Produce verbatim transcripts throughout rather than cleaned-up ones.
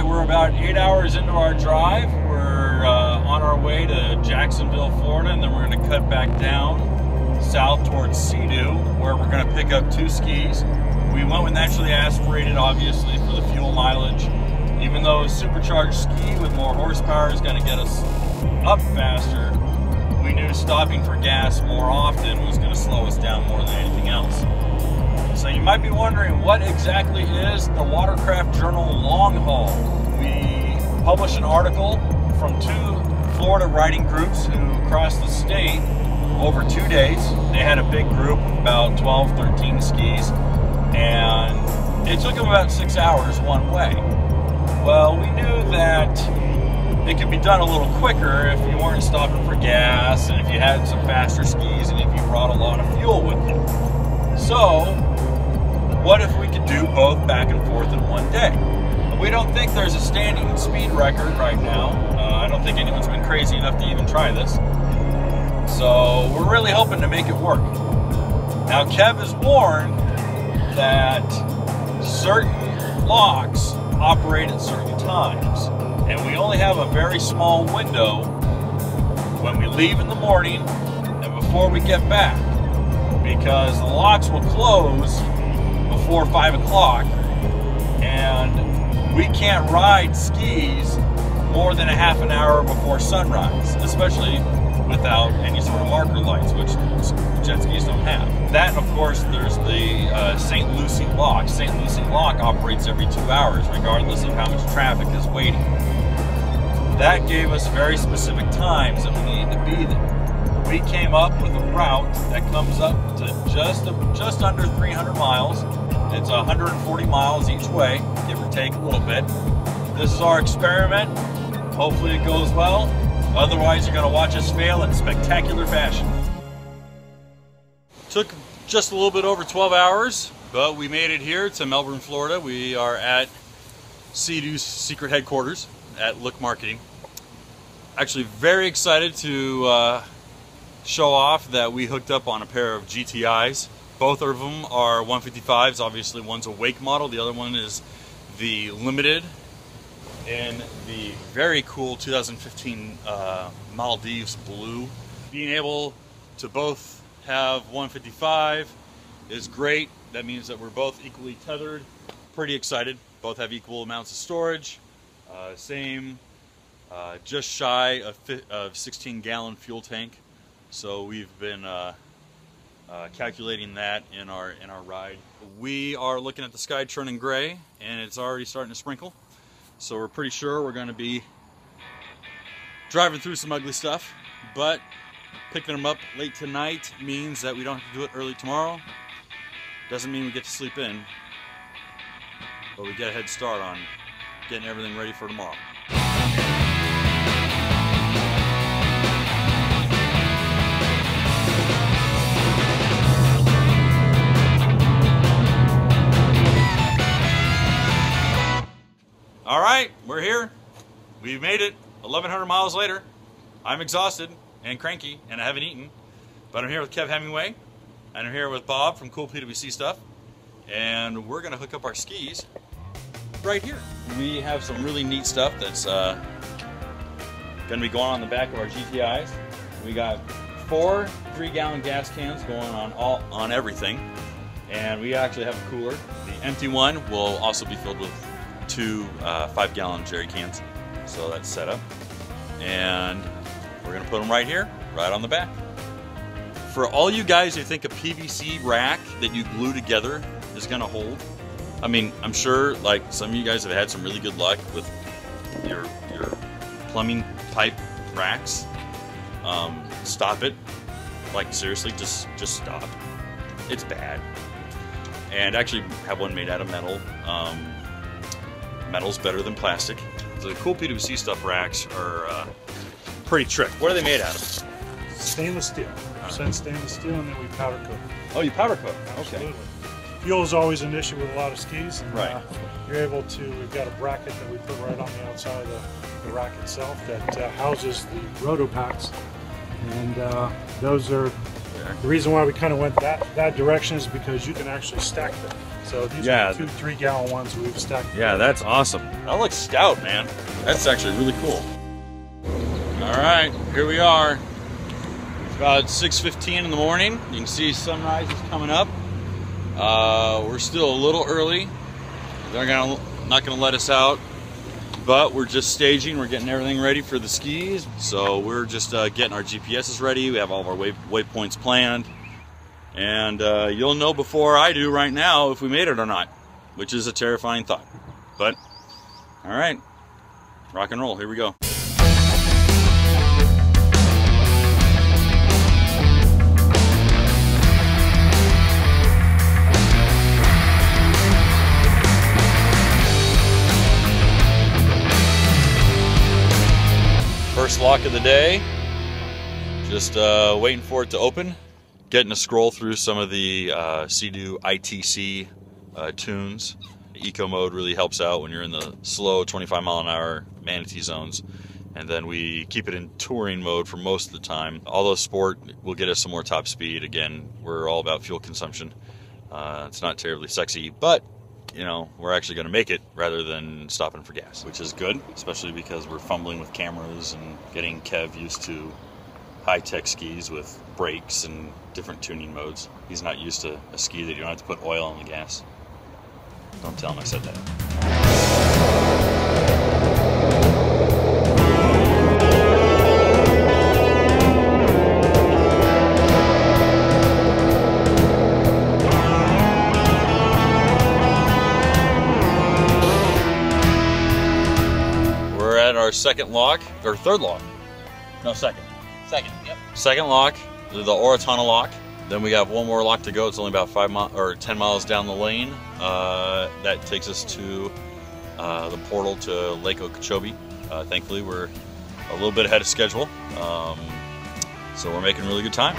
right, we're about eight hours into our drive. We're uh, on our way to Jacksonville, Florida, and then we're going to cut back down south towards Sea-Doo, where we're going to pick up two skis. We went with naturally aspirated, obviously, for the fuel mileage. Even though a supercharged ski with more horsepower is going to get us up faster, we knew stopping for gas more often was going to slow us down more than anything else. So you might be wondering, what exactly is the Watercraft Journal Long Haul? We publish an article from two Florida riding groups who crossed the state over two days. They had a big group, about twelve, thirteen skis, and it took them about six hours one way. Well, we knew that it could be done a little quicker if you weren't stopping for gas, and if you had some faster skis, and if you brought a lot of fuel with you. So, what if we could do both back and forth in one day? We don't think there's a standing speed record right now. Uh, I don't think anyone's been crazy enough to even try this. So, we're really hoping to make it work. Now, Kev is warned that certain locks operate at certain times, and we only have a very small window when we leave in the morning and before we get back, because the locks will close before five o'clock, and we can't ride skis more than a half an hour before sunrise, especially without any sort of marker lights, which jet skis don't have. That, of course, there's the uh, Saint Lucie Lock. Saint Lucie Lock operates every two hours, regardless of how much traffic is waiting. That gave us very specific times that we needed to be there. We came up with a route that comes up to just, just under three hundred miles. It's one hundred forty miles each way, give or take a little bit. This is our experiment. Hopefully it goes well. Otherwise, you're going to watch us fail in spectacular fashion. Took just a little bit over twelve hours, but we made it here to Melbourne, Florida. We are at Sea-Doo's secret headquarters at Look Marketing. Actually, very excited to uh, show off that we hooked up on a pair of G T Is. Both of them are one fifty-fives. Obviously, one's a Wake model. The other one is the Limited, in the very cool two thousand fifteen uh, Maldives Blue. Being able to both have one fifty-five is great. That means that we're both equally tethered. Pretty excited. Both have equal amounts of storage. Uh, same, uh, just shy of, of sixteen gallon fuel tank. So we've been uh, uh, calculating that in our, in our ride. We are looking at the sky turning gray, and it's already starting to sprinkle. So we're pretty sure we're going to be driving through some ugly stuff, but picking them up late tonight means that we don't have to do it early tomorrow. Doesn't mean we get to sleep in, but we get a head start on getting everything ready for tomorrow. All right, we're here. We've made it. eleven hundred miles later. I'm exhausted and cranky, and I haven't eaten. But I'm here with Kev Hemingway, and I'm here with Bob from Cool P W C Stuff, and we're gonna hook up our skis right here. We have some really neat stuff that's uh, gonna be going on the back of our G T Is. We got four three-gallon gas cans going on all on everything, and we actually have a cooler. The empty one will also be filled with two uh, five gallon jerry cans, so that's set up, and we're gonna put them right here, right on the back. For all you guys who think a P V C rack that you glue together is gonna hold, I mean, I'm sure like some of you guys have had some really good luck with your, your plumbing pipe racks. Um, stop it. Like, seriously, just, just stop. It's bad. And I actually have one made out of metal. Um, Metal's better than plastic. The Cool P W C Stuff racks are uh, pretty trick. What are they made out of? Stainless steel. Right. Send stainless steel, and then we powder coat. Oh, you powder coat? Absolutely. Okay. Fuel is always an issue with a lot of skis. And, right. Uh, you're able to, we've got a bracket that we put right on the outside of the, the rack itself that uh, houses the rotopacks. And uh, those are, the reason why we kind of went that, that direction is because you can actually stack them. So these yeah. are two, three gallon ones we've stacked. Yeah, that's awesome. That looks stout, man. That's actually really cool. All right, here we are. It's about six fifteen in the morning. You can see sunrise is coming up. Uh, we're still a little early. They're gonna, not gonna let us out, but we're just staging. We're getting everything ready for the skis. So we're just uh, getting our G P Ses ready. We have all of our waypoints planned. And uh, you'll know before I do right now if we made it or not, which is a terrifying thought. But, all right, rock and roll, here we go. First lock of the day, just uh, waiting for it to open. Getting to scroll through some of the uh, Sea-Doo I T C uh, tunes. Eco mode really helps out when you're in the slow twenty-five mile an hour manatee zones. And then we keep it in touring mode for most of the time. Although sport will get us some more top speed. Again, we're all about fuel consumption. Uh, it's not terribly sexy, but you know, we're actually gonna make it rather than stopping for gas, which is good, especially because we're fumbling with cameras and getting Kev used to high-tech skis with brakes and different tuning modes. He's not used to a ski that you don't have to put oil in the gas. Don't tell him I said that. We're at our second lock, or third lock. No, second. Second, yep. Second lock, the Orotona lock. Then we got one more lock to go. It's only about five mi or ten miles down the lane. Uh, that takes us to uh, the portal to Lake Okeechobee. Uh, thankfully, we're a little bit ahead of schedule, um, so we're making really good time.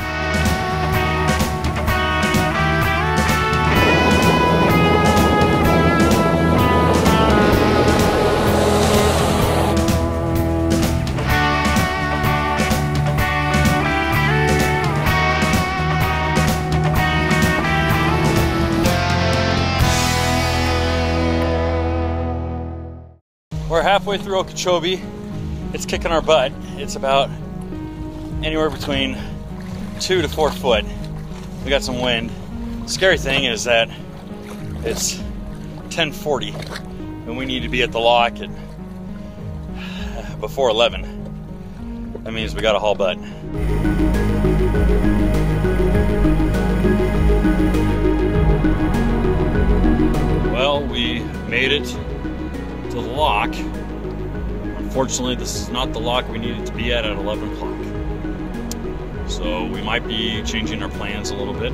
We're halfway through Okeechobee. It's kicking our butt. It's about anywhere between two to four foot. We got some wind. The scary thing is that it's ten forty and we need to be at the lock at uh, before eleven. That means we gotta haul butt. Well, we made it. The lock. Unfortunately, this is not the lock we needed to be at at eleven o'clock. So we might be changing our plans a little bit,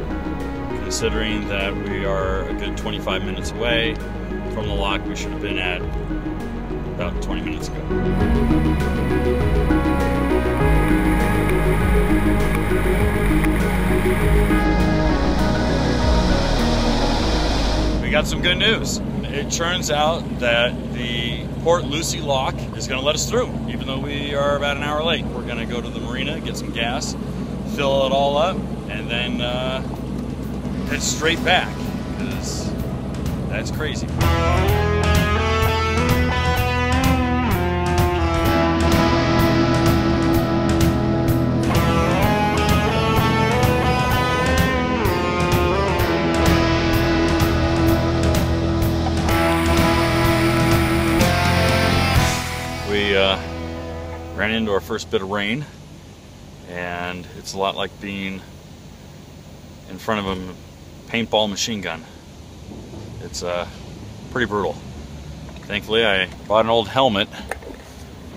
considering that we are a good twenty-five minutes away from the lock we should have been at about twenty minutes ago. We got some good news. It turns out that the Port Lucie lock is going to let us through, even though we are about an hour late. We're going to go to the marina, get some gas, fill it all up, and then uh, head straight back, because that's crazy. Ran into our first bit of rain, and it's a lot like being in front of a paintball machine gun. It's uh, pretty brutal. Thankfully, I bought an old helmet,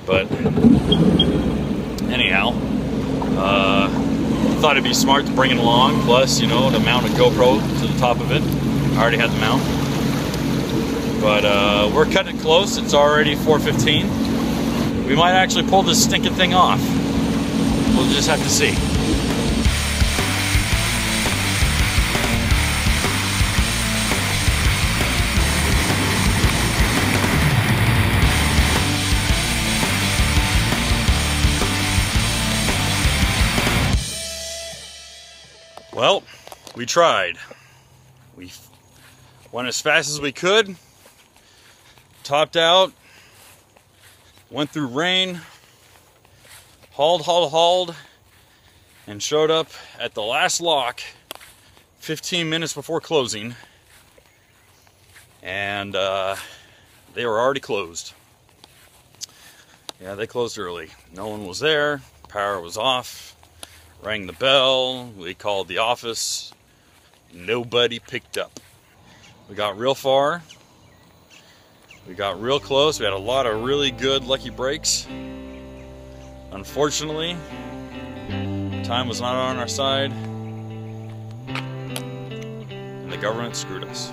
but anyhow, uh, thought it'd be smart to bring it along, plus, you know, to mount a GoPro to the top of it. I already had the mount, but uh, we're cutting it close. It's already four fifteen. We might actually pull this stinking thing off. We'll just have to see. Well, we tried. We Went as fast as we could, topped out, went through rain, hauled, hauled, hauled, and showed up at the last lock fifteen minutes before closing, and uh, they were already closed. Yeah, they closed early. No one was there, power was off, rang the bell, we called the office, nobody picked up. We got real far, we got real close, we had a lot of really good lucky breaks. Unfortunately, time was not on our side, and the government screwed us.